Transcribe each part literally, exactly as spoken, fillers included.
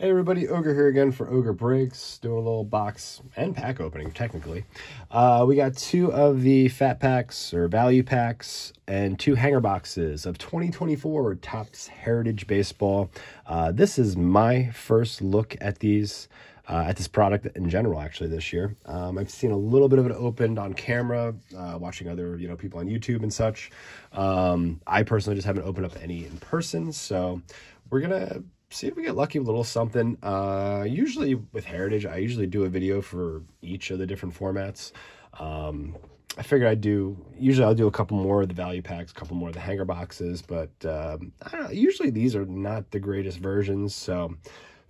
Hey everybody, Ogre here again for Ogre Breaks. Doing a little box and pack opening, technically. Uh, we got two of the fat packs, or value packs, and two hanger boxes of twenty twenty-four Topps Heritage Baseball. Uh, this is my first look at these, uh, at this product in general, actually, this year. Um, I've seen a little bit of it opened on camera, uh, watching other, you know, people on YouTube and such. Um, I personally just haven't opened up any in person, so we're gonna see if we get lucky with a little something. Uh, usually with Heritage, I usually do a video for each of the different formats. Um, I figured I'd do, usually I'll do a couple more of the value packs, a couple more of the hanger boxes, but um, I don't know, usually these are not the greatest versions, so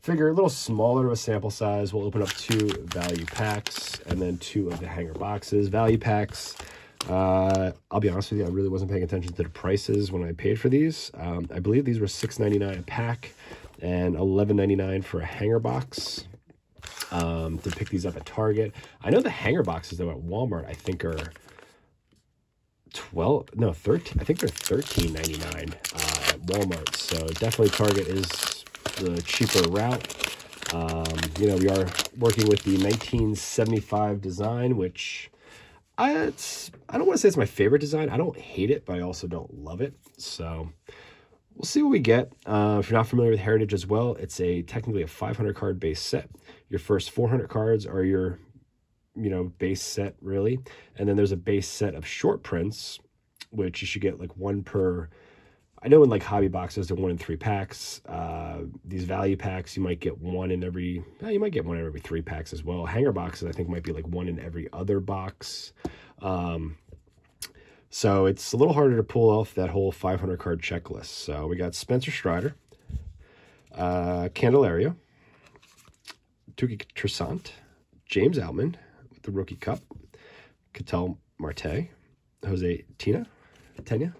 figure a little smaller of a sample size. We'll open up two value packs and then two of the hanger boxes. Value packs, uh I'll be honest with you, I really wasn't paying attention to the prices when I paid for these. um I believe these were six ninety-nine a pack and eleven ninety-nine for a hanger box, um to pick these up at Target. I know the hanger boxes though at Walmart I think are twelve, no, thirteen, I think they're thirteen ninety-nine uh at Walmart, so definitely Target is the cheaper route. Um you know, we are working with the nineteen seventy-five design, which I, it's, I don't want to say it's my favorite design. I don't hate it, but I also don't love it. So we'll see what we get. Uh, if you're not familiar with Heritage as well, it's a technically a five hundred card base set. Your first four hundred cards are your, you know, base set, really. And then there's a base set of short prints, which you should get like one per... I know in like hobby boxes, they're one in three packs. Uh, these value packs, you might get one in every... Yeah, you might get one in every three packs as well. Hanger boxes, I think, might be like one in every other box. Um, so it's a little harder to pull off that whole five hundred card checklist. So we got Spencer Strider, uh, Candelario, Tuki Trasant, James Altman with the Rookie Cup, Catel Marte, Jose Tina, Tenya.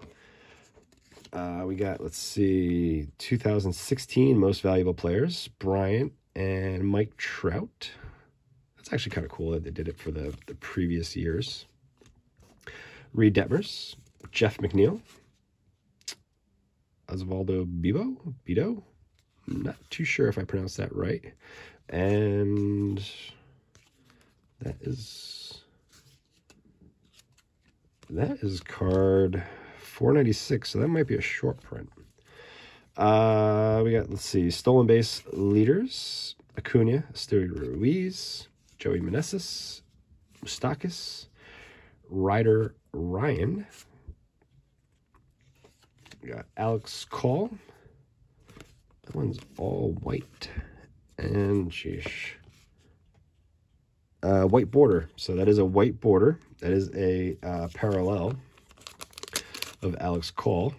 Uh, we got, let's see, two thousand sixteen Most Valuable Players, Bryant and Mike Trout. That's actually kind of cool that they did it for the, the previous years. Reed Detmers, Jeff McNeil, Osvaldo Bido, Bido? I'm not too sure if I pronounced that right. And that is, that is card... four ninety-six, so that might be a short print. Uh, we got, let's see, stolen base leaders, Acuna, Steve Ruiz, Joey Manessis, Mustakis, Ryder Ryan. We got Alex Call. That one's all white. And, sheesh. Uh, white border. So that is a white border. That is a uh, parallel of Alex Call,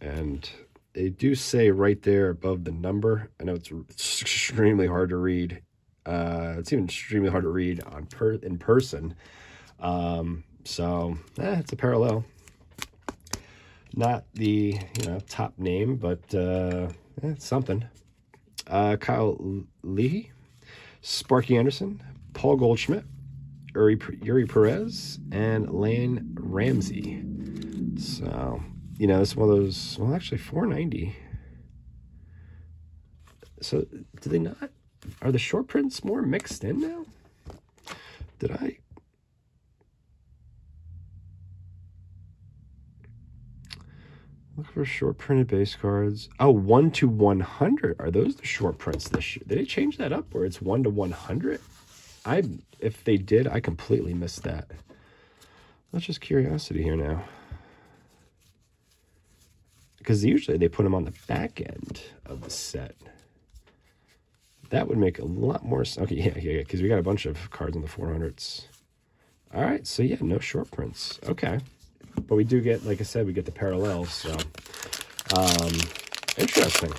and they do say right there above the number, I know it's, it's extremely hard to read, uh it's even extremely hard to read on per in person, um so eh, it's a parallel, not the, you know, top name, but uh eh, it's something. uh Kyle Lee, Sparky Anderson, Paul Goldschmidt, Uri Yuri Perez, and Lane Ramsey. So, you know, it's one of those, well, actually, four ninety. So, do they not, are the short prints more mixed in now? Did I? Look for short printed base cards. Oh, one to one hundred. Are those the short prints this year? Did they change that up where it's one to one hundred? I, if they did, I completely missed that. That's just curiosity here now. Because usually they put them on the back end of the set. That would make a lot more sense. Okay, yeah, yeah, yeah, because we got a bunch of cards in the four hundreds. All right, so yeah, no short prints. Okay. But we do get, like I said, we get the parallels, so. Um, interesting.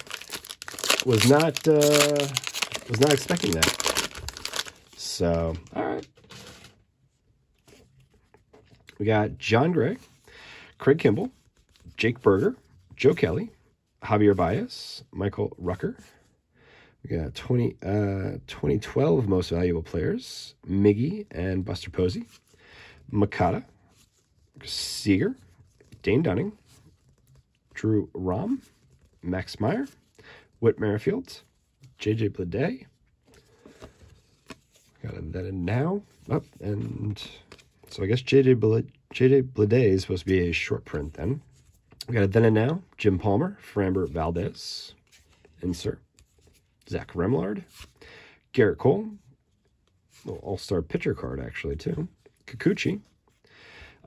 Was not, uh, was not expecting that. So, all right. We got John Gray, Craig Kimball, Jake Berger, Joe Kelly, Javier Baez, Michael Rucker. We got twenty, uh, twenty twelve Most Valuable Players, Miggy and Buster Posey, Makata, Seager, Dane Dunning, Drew Rahm, Max Meyer, Whit Merrifield, J J. Bleday. Got him then and now. Up oh, and so I guess J J Bleday, J J Bleday is supposed to be a short print then. We got a then and now. Jim Palmer, Framber Valdez, insert. Zach Remillard, Garrett Cole, little all-star pitcher card actually too. Kikuchi,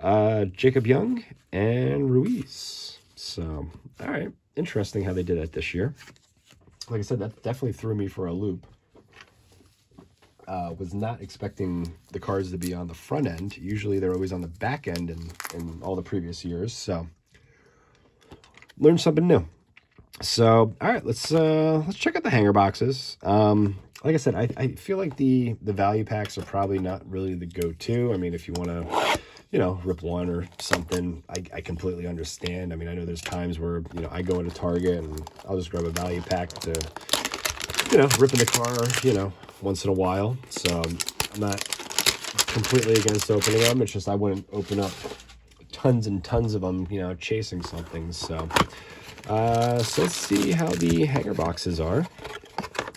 uh, Jacob Young, and Ruiz. So, all right, interesting how they did it this year. Like I said, that definitely threw me for a loop. Uh, was not expecting the cards to be on the front end. Usually they're always on the back end in, in all the previous years. So, learned something new. So, all right, let's uh, let's check out the hanger boxes. Um, like I said, I, I feel like the the value packs are probably not really the go-to. I mean, if you want to, you know, rip one or something, I, I completely understand. I mean, I know there's times where, you know, I go into Target and I'll just grab a value pack to, you know, rip in the car, you know, once in a while. So I'm not completely against opening them. It's just I wouldn't open up tons and tons of them, you know, chasing something. So... Uh, so let's see how the hanger boxes are.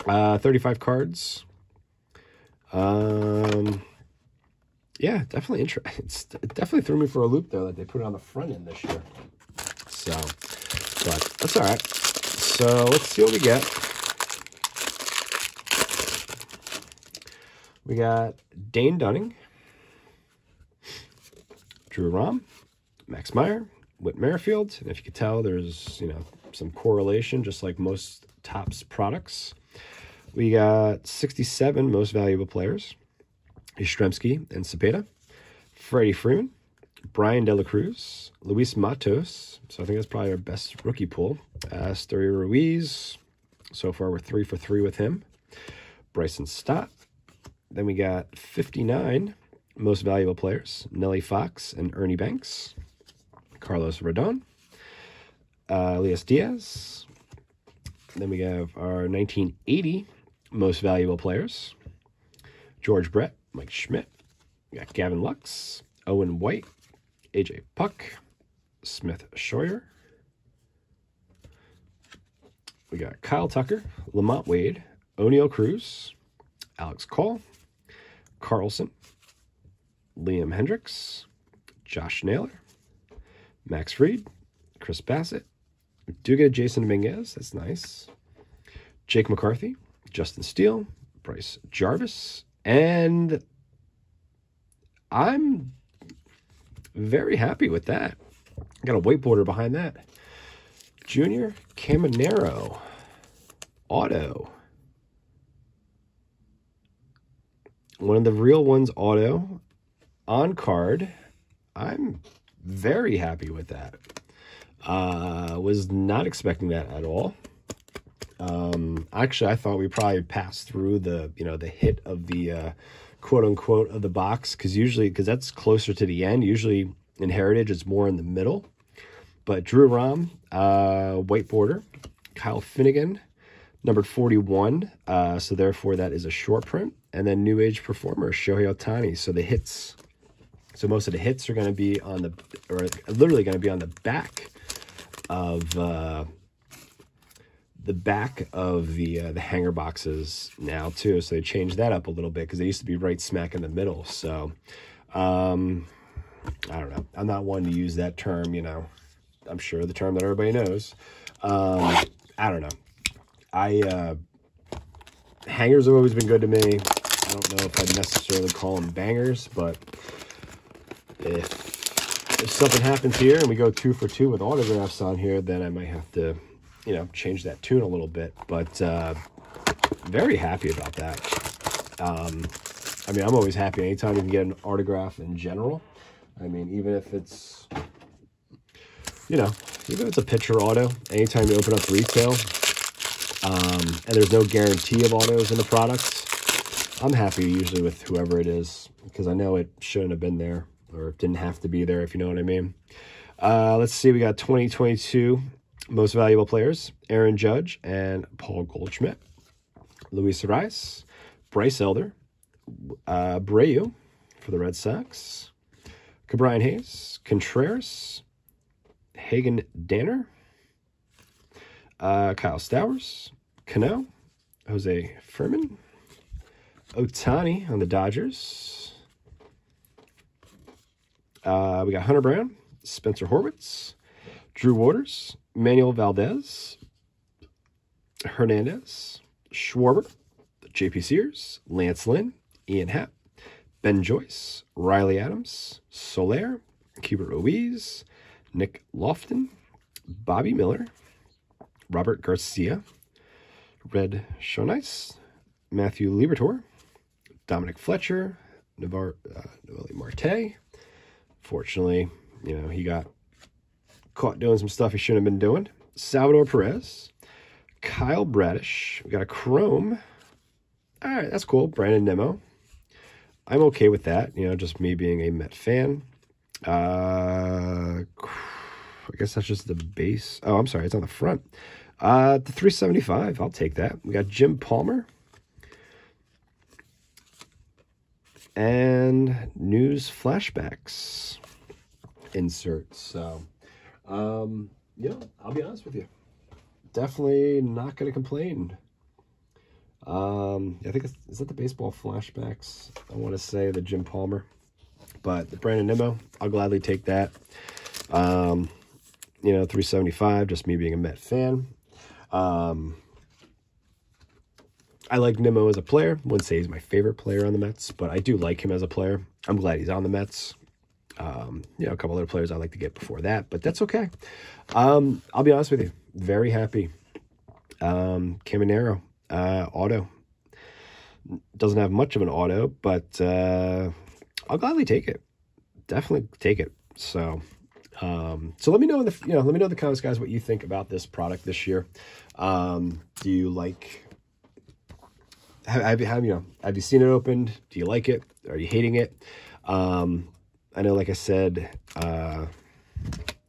Uh, thirty-five cards. Um, yeah, definitely interesting. It definitely threw me for a loop though that they put it on the front end this year. So, but that's all right. So let's see what we get. We got Dane Dunning, Drew Rahm, Max Meyer, Whit Merrifield, and if you could tell, there's, you know, some correlation, just like most Topps products. We got sixty-seven most valuable players, Yastrzemski and Cepeda, Freddie Freeman, Brian De La Cruz, Luis Matos, so I think that's probably our best rookie pool, uh, Sturi Ruiz, so far we're three for three with him, Bryson Stott, then we got fifty-nine most valuable players, Nelly Fox and Ernie Banks, Carlos Rodon, uh, Elias Diaz. Then we have our nineteen eighty most valuable players. George Brett, Mike Schmidt. We got Gavin Lux, Owen White, A J Puck, Smith Scheuer. We got Kyle Tucker, Lamont Wade, O'Neill Cruz, Alex Call, Carlson, Liam Hendricks, Josh Naylor, Max Reed, Chris Bassett. We do get a Jason Dominguez. That's nice. Jake McCarthy, Justin Steele, Bryce Jarvis. And I'm very happy with that. Got a white border behind that. Junior Caminero. Auto. One of the real ones auto. On card. I'm... very happy with that. Uh, was not expecting that at all. Um, actually, I thought we probably passed through the, you know, the hit of the uh, quote unquote of the box. Cause usually, cause that's closer to the end. Usually in Heritage, it's more in the middle, but Drew Rahm, uh, white border, Kyle Finnegan, numbered forty-one. Uh, so therefore that is a short print, and then new age performer, Shohei Ohtani. So the hits, So most of the hits are going to be on the, or literally going to be on the back of uh, the back of the uh, the hanger boxes now too. So they changed that up a little bit because they used to be right smack in the middle. So um, I don't know. I'm not one to use that term. You know, I'm sure the term that everybody knows. Um, I don't know. I uh, hangers have always been good to me. I don't know if I'd necessarily call them bangers, but If, if something happens here and we go two for two with autographs on here, then I might have to, you know, change that tune a little bit. But uh, very happy about that. Um, I mean, I'm always happy anytime you can get an autograph in general. I mean, even if it's, you know, even if it's a pitcher auto, anytime you open up retail um, and there's no guarantee of autos in the products, I'm happy usually with whoever it is because I know it shouldn't have been there. Or didn't have to be there, if you know what I mean. Uh, let's see. We got twenty twenty-two most valuable players. Aaron Judge and Paul Goldschmidt. Luis Rice. Bryce Elder. Uh, Abreu for the Red Sox. Cabrian Hayes. Contreras. Hagen Danner. Uh, Kyle Stowers. Cano. Jose Ferman. Otani on the Dodgers. Uh, we got Hunter Brown, Spencer Horwitz, Drew Waters, Manuel Valdez, Hernandez, Schwarber, J P Sears, Lance Lynn, Ian Happ, Ben Joyce, Riley Adams, Soler, Keeper Ruiz, Nick Lofton, Bobby Miller, Robert Garcia, Red Shonice, Matthew Liberatore, Dominic Fletcher, Navar uh, Noelle Marte. Fortunately, you know, he got caught doing some stuff he shouldn't have been doing. Salvador Perez, Kyle Bradish. We got a chrome. All right, that's cool. Brandon Nemo. I'm okay with that. You know, just me being a Met fan. Uh, I guess that's just the base. Oh, I'm sorry. It's on the front. Uh, the three seventy-five. I'll take that. We got Jim Palmer. And news flashbacks insert. So, um, you know, I'll be honest with you. Definitely not going to complain. Um, I think, it's, is that the baseball flashbacks? I want to say the Jim Palmer. But the Brandon Nimmo, I'll gladly take that. Um, you know, three seventy-five, just me being a Met fan. Um, I like Nimmo as a player. I wouldn't say he's my favorite player on the Mets, but I do like him as a player. I'm glad he's on the Mets. Um, you know, a couple other players I like to get before that, but that's okay. Um, I'll be honest with you. Very happy. Um, Caminero, uh, auto. Doesn't have much of an auto, but uh, I'll gladly take it. Definitely take it. So, um, so let me know in the, you know, let me know in the comments, guys, what you think about this product this year. Um, do you like... Have, have, you know, have you seen it opened? Do you like it? Are you hating it? Um, I know, like I said, uh,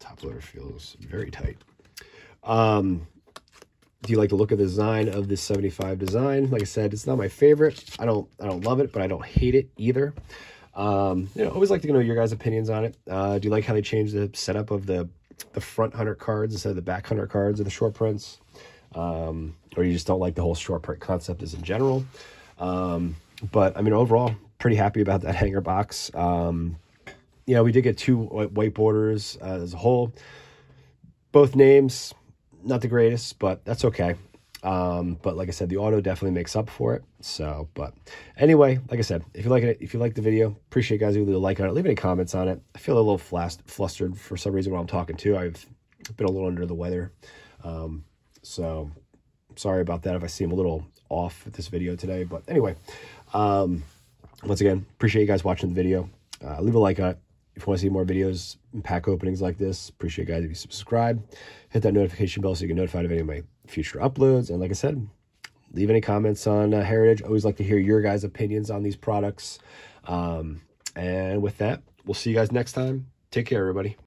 top loader feels very tight. Um, do you like the look of the design of this seventy-five design? Like I said, it's not my favorite. I don't, I don't love it, but I don't hate it either. Um, you know, always like to know your guys' opinions on it. Uh, do you like how they changed the setup of the, the front one hundred cards instead of the back one hundred cards or the short prints? Um, or you just don't like the whole short print concept as in general. Um, but I mean, overall, pretty happy about that hanger box. Um, you know, we did get two white borders uh, as a whole, both names, not the greatest, but that's okay. Um, but like I said, the auto definitely makes up for it. So, but anyway, like I said, if you like it, if you like the video, appreciate you guys leaving a like on it, leave any comments on it. I feel a little flast flustered for some reason while I'm talking to, I've been a little under the weather. Um, So, sorry about that if I seem a little off with this video today. But anyway, um, once again, appreciate you guys watching the video. Uh, leave a like on it. If you want to see more videos and pack openings like this, appreciate you guys if you subscribe. Hit that notification bell so you get notified of any of my future uploads. And like I said, leave any comments on uh, Heritage. Always like to hear your guys' opinions on these products. Um, and with that, we'll see you guys next time. Take care, everybody.